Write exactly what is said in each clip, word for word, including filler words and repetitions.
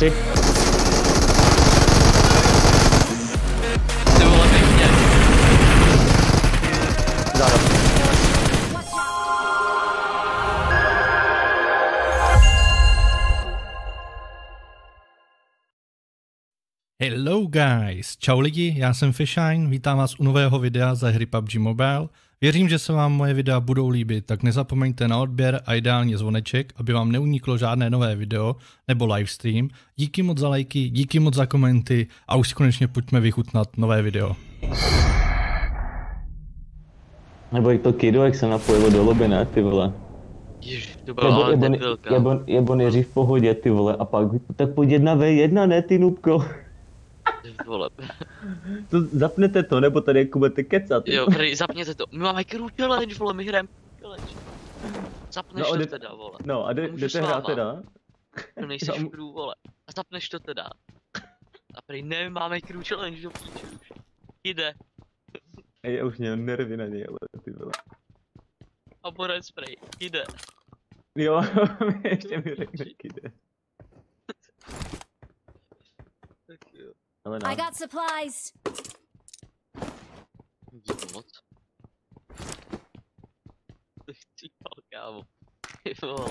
See? Got him. Hello guys, čau lidi, já jsem Fishine, vítám vás u nového videa ze hry P U B G Mobile. Věřím, že se vám moje videa budou líbit, tak nezapomeňte na odběr a ideálně zvoneček, aby vám neuniklo žádné nové video nebo livestream. Díky moc za lajky, díky moc za komenty a už konečně pojďme vychutnat nové video. Nebo jak to kido, jak se napojilo do lobby, ne, ty vole. Ježi, to byla debilka. Jebo, jebo neřív v pohodě, ty vole, a pak, tak pojď jedna vé jedna, ne, ty nubko. To, zapněte to, nebo tady jako budete kecat. Jo, tady zapněte to. My máme crew challenge, vole, my hrajeme challenge. Zapneš no, to teda, vole. No a jdete hrát teda? No nejseš v crew, vole. A zapneš to teda. A prý ne, máme crew challenge do píče už. Jde. Ej, já už měl nervy na něj, ale ty vole. A borec spray, jde. Jo, ještě mi řekne, jde. Tak jo. I got supplies. Díky moc. Ty kámo. Ty vole.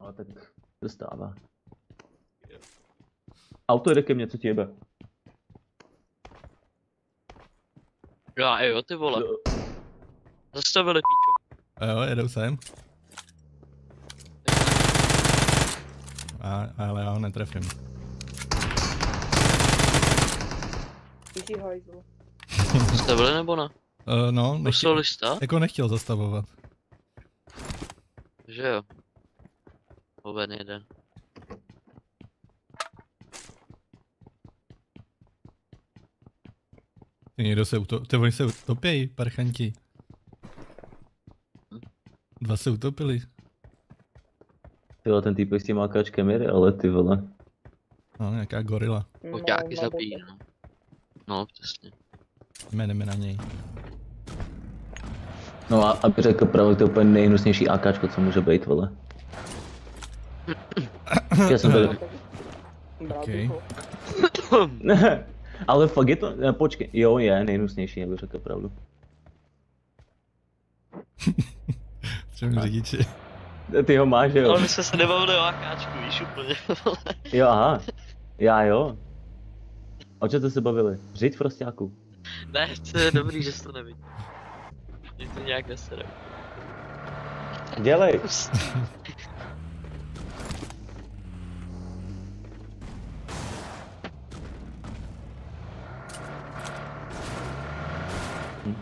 Ale tak dostává. Auto jde ke mně, co ti jebe? Já jo, ty vole. Zastavili píčo. A jo, jedou sem. A, ale já ho netrefím. Zastavili nebo ne? Uh, no, nechtěl, jako nechtěl zastavovat. Že jo. Oben jeden. Ty někdo se utopil, ty oni se utopějí, parchanti. Dva se utopili. Ty vole, ten týpek s tím ákáčkem jede, ale ty vole. No, nějaká gorila. Poťáky zabíjí, no. No, přesně. Jmeneme na něj. No a aby řekl pravdu, to je úplně nejhnusnější ákáčko, co může být, vole. Já jsem tady. Okej. Ale fakt je to, počkej, jo je nejhnusnější, aby řekl pravdu. Třemi řidiči. Ty ho máš, jo. Ale my jsme se nebavili o ákáčku, víš úplně, vole. Jo, aha. Já jo. O čem jste se bavili? Řiď prostáku. Ne, to je dobrý, že jsi to nevidí. Mě to nějak neserem. Dělej!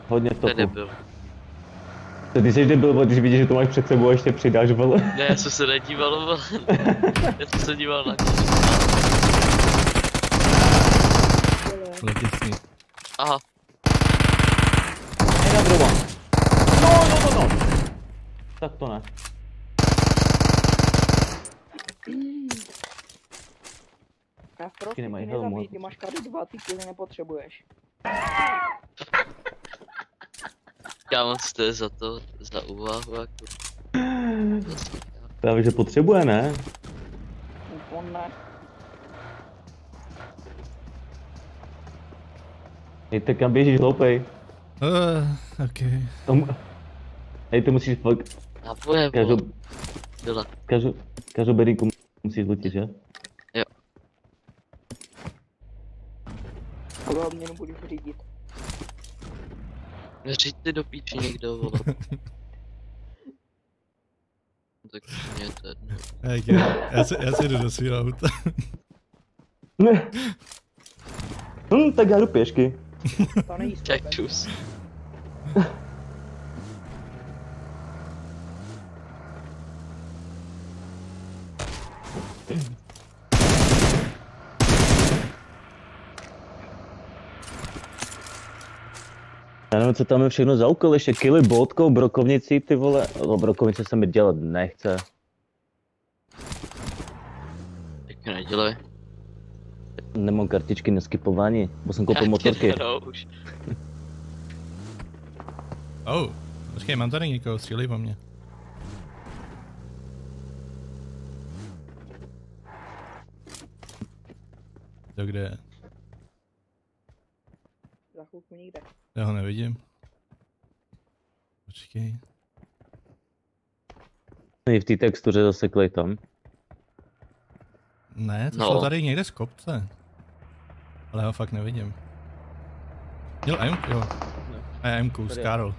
Hodně topu. To je debil. To ty jsi debil, když vidíš, že to máš před sebou a ještě přidáš, vole. Ne, já jsem se nedíval, vole. Já jsem se díval na kůže. Letěsný. Aha. Jedna druhá. No, no, no, no. Tak to ne. Já prostě nemají helmu. Ty máš kary dva, ty kily nepotřebuješ. Já moc to je za to, za úvahu jako. Právě že potřebuje, ne? On ne. Hej, tak kam běžíš, hloupej. Uh, okay. Tomu... Hej, ty musíš fakt... Já půjde, Kažu... Dělat. Kažu... Kažu berinku musíš zlutit, že? Jo. Ale mě nebudeš řídit. Říď ty do píči někdo, vole. Tak mě to jedno. Hej, já si, já si jdu do svýho auta. Ne. Hm, tak já jdu pěšky. To není čus. Já nevím, co tam je všechno za úkol, ještě kily, bodkou, brokovnicí, ty vole. O brokovnice se mi dělat nechce. Tak to nedělej. Nemám kartičky na skipování, bo jsem koupil motorky. Oh, počkej, mám tady někoho, střílej po mně. To kde je? Za chvilku někde. Já ho nevidím. Počkej. V té textuře zaseklej tam. Ne, to no. Šlo tady někde z kopce. Ale já ho fakt nevidím. Děl M K, jo. Ne, M K, s Karol.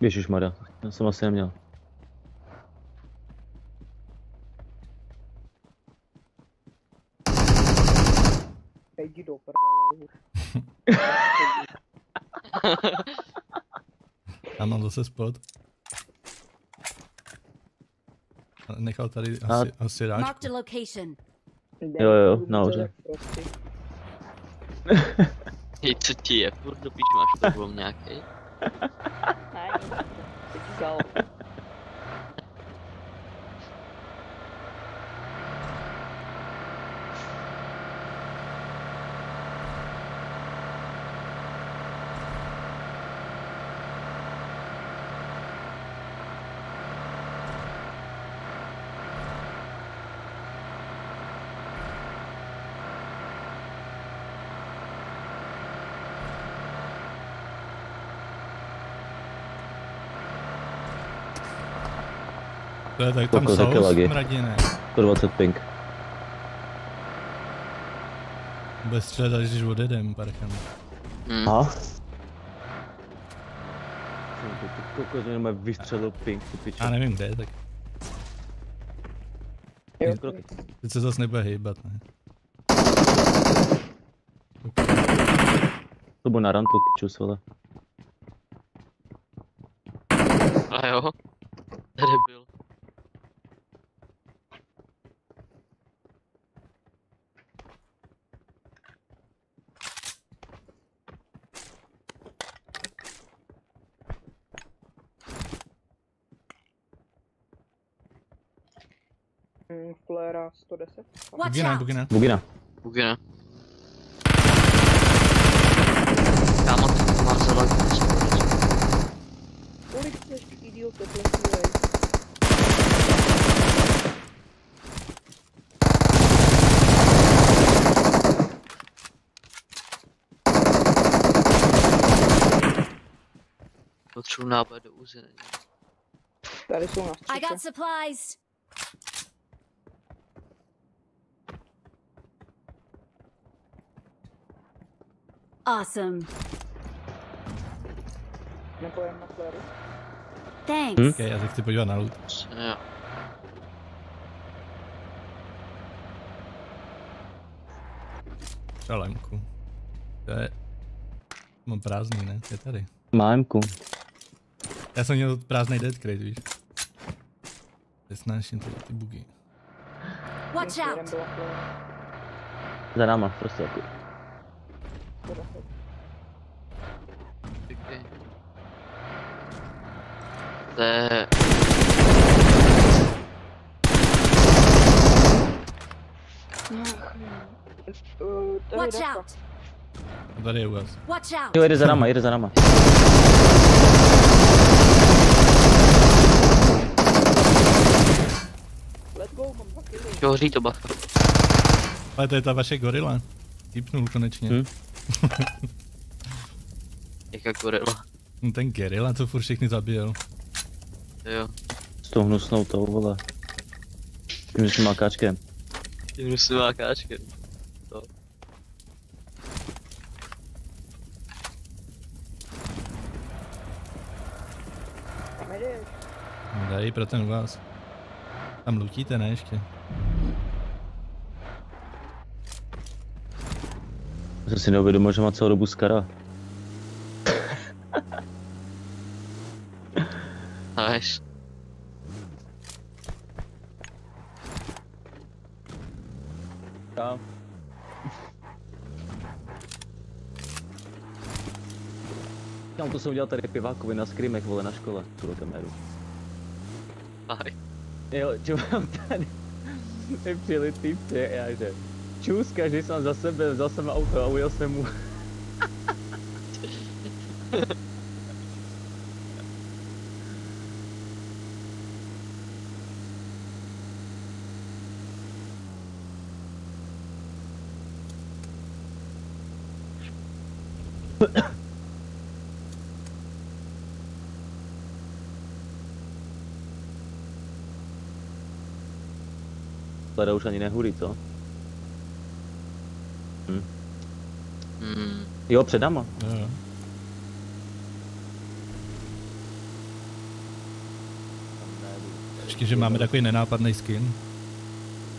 Ježišmarja, já jsem asi neměl. Jdi do prdele. Já mám zase spod. Nechal tady asi, a... asi ráčku. Jo jo, nahoře. Hej, co ti je? Furt do píču, máš problém nějaký? Ne, co ti dal? To je tak tam saus, mradine. sto dvacet ping. Bude střelat, když odjedem, parkem. Mm. Aha. Kokos jenom vystřelil ping, ty piče. Já nevím, kde je, tak. Teď se zase nebude hýbat, ne? To bude na rantu, pičus, vole. A jo. Tady byl. Flera sto deset. Bugina, bugina. Bugina. Bugina. Kámo, to má zelený. Kolik chceš idiot teplesnulej? Potřebuji nápad do úziny. Tady jsou na střeče. I got supplies. Awesome. Nepojem na fléru. Thanks. Hm? Okay, já se chci podívat na loot. Jo. Třeba lemku. To je... Mám prázdný, ne? Je tady. Má lemku. Já jsem měl prázdnej dead crate, víš? Nesnáším tady ty bugy. Watch out! Za náma, prostě jako. To je... Tady je u vás. Jo, jde za náma, jde za náma. Jo, hří to bacha. Ale to je ta vaše gorila. Typnul konečně. Hm? Jaká gorila? No ten gorila, co furt všechny zabíjel. Jo. S tou hnusnou tou, vole. Tím hnusným AKčkem. Tím hnusným AKčkem. To. Kam jdeš? No dají pro ten vás. Tam lutíte, ne ještě? Jsem si neuvědomil, že má celou dobu skara. Nice. Tam. Tam to jsem udělal tady pivákovi na skrimek, vole, na škole. Tuhle kameru. Aj. Jo, čo mám tady? Nepřijeli týpce, jaže. Čus, každý jsem za sebe, vzal jsem auto a ujel jsem mu. Leda už ani nehůří, co? Hm. Mm. Jo, před náma. Mm. Počkej, že máme takový nenápadný skin.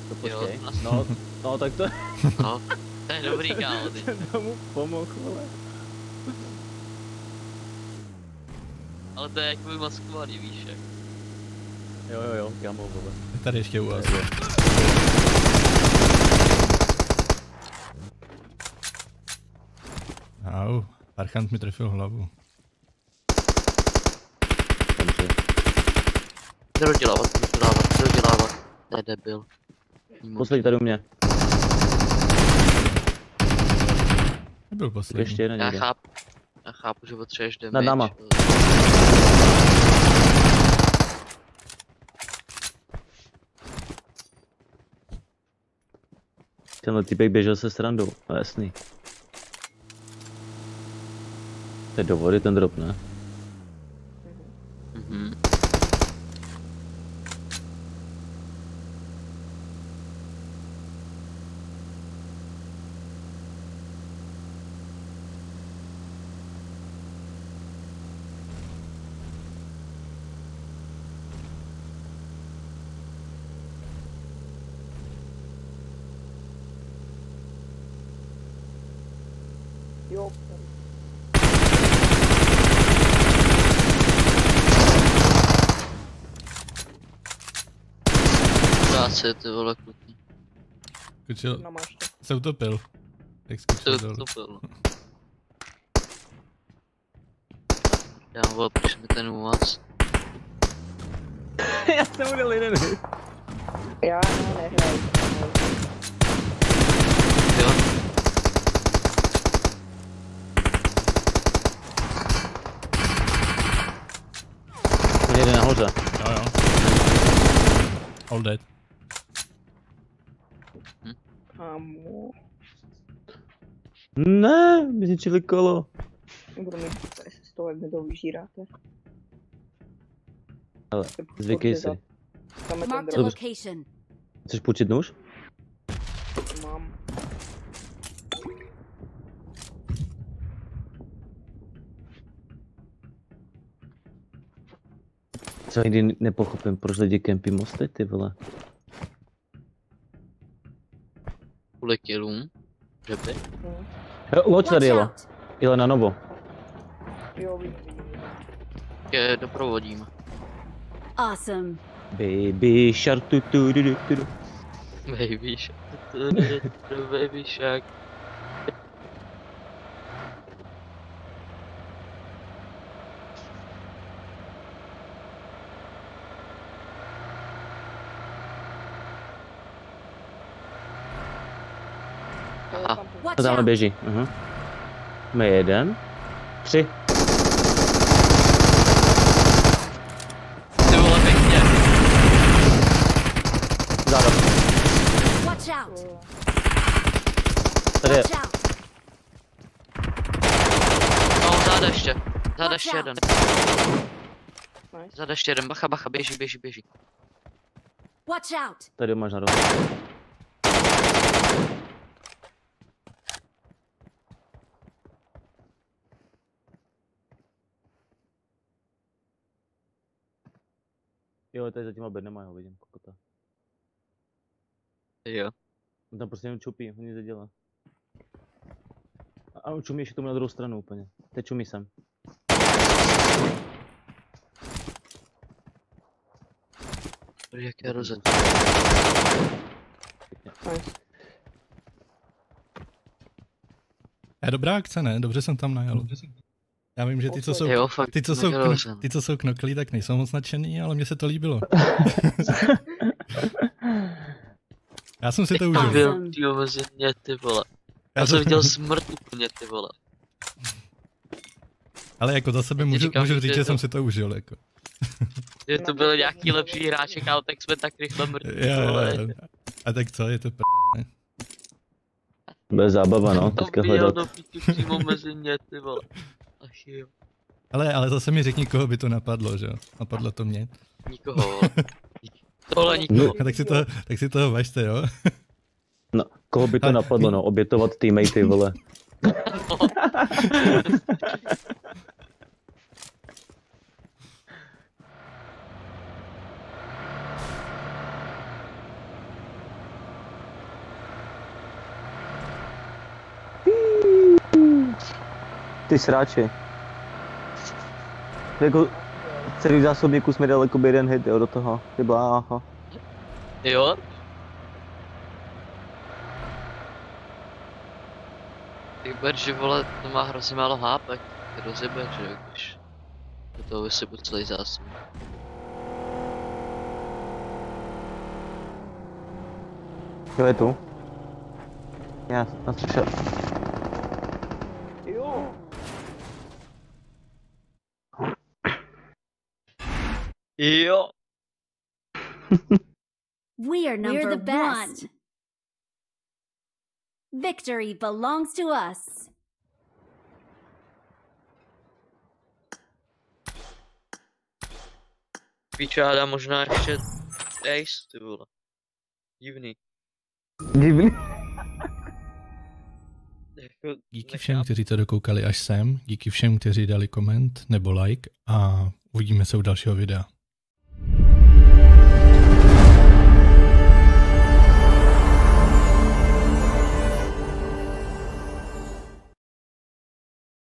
To počkej. No, no tak to... No, to je dobrý kámo, ty. To mu pomohl, vole. Ale to je jakoby maskovaný, víš, jak? Jo, jo, jo, kámo, vole. Tady ještě u vás, jo. Au, Archant mi trefil hlavu. Nedodělávat, nedodělávat, nedodělávat. To je debil. Poslední tady u mě. Nebyl poslední. Ještě jeden někde. Já chápu, já chápu, že potřebuješ damage. Nad náma. Tenhle týpek běžel se srandou, no jasný. To je do vody ten drop, ne? Jo. Práce, ty vole, klutí. Kučil, se utopil. Jak skučil dolů. Se utopil. Já vole, píš mi ten umac. Já jsem udal jeden hit. Já nehraju. Jo. Jeden nahoře. Jo jo. All dead. Hm? Amo. Ne, my zničili kolo. Budu mít z toho, jak mi to vyžíráte. Ale, zvykej si. Chceš půjčit nůž? Mám. Co nikdy nepochopím, proč lidi kempí mosty, ty vole. Kvůli killům? Žeby? Hmm. Loď tady jela. Jela na novo. Jo, vidím. Je, doprovodím. Awesome. Baby shark tu tu du du tu du. Baby shark tu tu du du baby shark. To tamhle běží. Aha. Máme jeden. Tři. Ty vole, pěkně. Záda. Tady je. No, záda ještě. Záda ještě jeden. Záda ještě jeden. Bacha, bacha, běží, běží, běží. Tady máš na rohu. Jo, tady za těma bednama ho vidím, kokota. Jo. On tam prostě jenom čupí, on nic nedělá. A on čumí ještě tomu na druhou stranu úplně. Teď čumí sem. Jak já rozhodím. Je dobrá akce, ne? Dobře jsem tam najel. Já vím, že ty, co jsou, jo, fakt, ty, co jsou knok, ty, co jsou knoklí, tak nejsou moc nadšený, ale mně se to líbilo. Já jsem si to užil. Já jsem viděl mezi mě, ty vole. Já jsem viděl smrt úplně, ty vole. Ale jako za sebe můžu, říkám, můžu říct, že jsem to... si to užil, jako. Že to byl nějaký lepší hráček, ale tak jsme tak rychle mrtví, vole. A tak co, je to p***, ne? Bude zábava, no, teďka hledat. To do přímo mezi mě, ty vole. Ach jo. Ale, ale zase mi řekni, koho by to napadlo, že jo? Napadlo to mě. Nikoho. Tohle nikoho. Tak si, to, tak si toho važte, jo? No, koho by to a... napadlo, no, obětovat teammatey, vole. Ty sráči. Jako celý zásobníku jsme dali jakoby jeden hit, jo, do toho. Ty bláho. Jo? Ty berži, vole, to má hrozně málo hápek. Ty rozeber, že když do toho vysypu celý zásobník. Kdo je tu? Já jsem slyšel. Yo. We are number We're the best. One. Victory belongs to us. Vyčádá možná ještě Ace, ty vole. Divný. Divný? Díky všem, kteří to dokoukali až sem, díky všem, kteří dali koment nebo like a uvidíme se u dalšího videa.